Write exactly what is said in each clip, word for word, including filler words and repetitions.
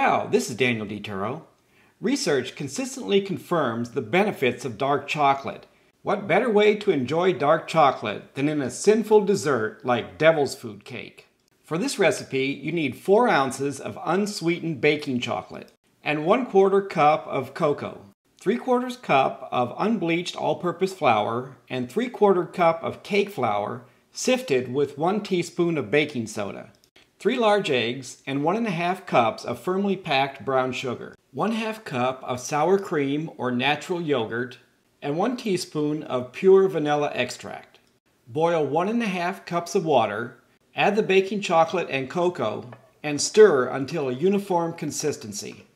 Ciao, this is Daniel DiTuro. Research consistently confirms the benefits of dark chocolate. What better way to enjoy dark chocolate than in a sinful dessert like devil's food cake? For this recipe, you need four ounces of unsweetened baking chocolate and one quarter cup of cocoa, three quarters cup of unbleached all-purpose flour, and three quarter cup of cake flour sifted with one teaspoon of baking soda, three large eggs, and one and a half cups of firmly packed brown sugar, one half cup of sour cream or natural yogurt, and one teaspoon of pure vanilla extract. Boil one and a half cups of water, add the baking chocolate and cocoa, and stir until a uniform consistency.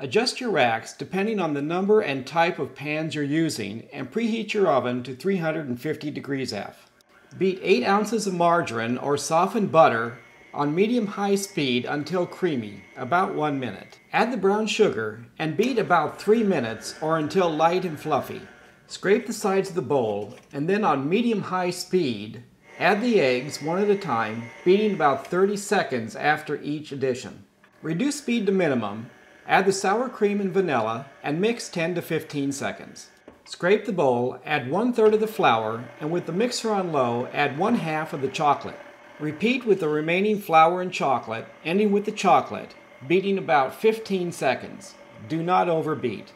Adjust your racks depending on the number and type of pans you're using, and preheat your oven to three hundred fifty degrees F. Beat eight ounces of margarine or softened butter on medium-high speed until creamy, about one minute. Add the brown sugar and beat about three minutes or until light and fluffy. Scrape the sides of the bowl and then on medium-high speed, add the eggs one at a time, beating about thirty seconds after each addition. Reduce speed to minimum, add the sour cream and vanilla, and mix ten to fifteen seconds. Scrape the bowl, add one-third of the flour, and with the mixer on low, add one-half of the chocolate. Repeat with the remaining flour and chocolate, ending with the chocolate, beating about fifteen seconds. Do not overbeat.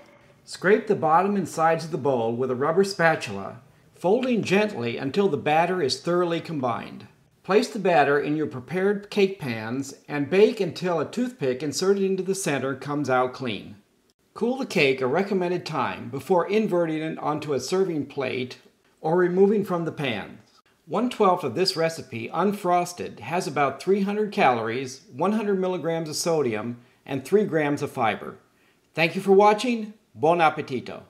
Scrape the bottom and sides of the bowl with a rubber spatula, folding gently until the batter is thoroughly combined. Place the batter in your prepared cake pans and bake until a toothpick inserted into the center comes out clean. Cool the cake a recommended time before inverting it onto a serving plate or removing from the pan. one twelfth of this recipe, unfrosted, has about three hundred calories, one hundred milligrams of sodium, and three grams of fiber. Thank you for watching. Buon appetito!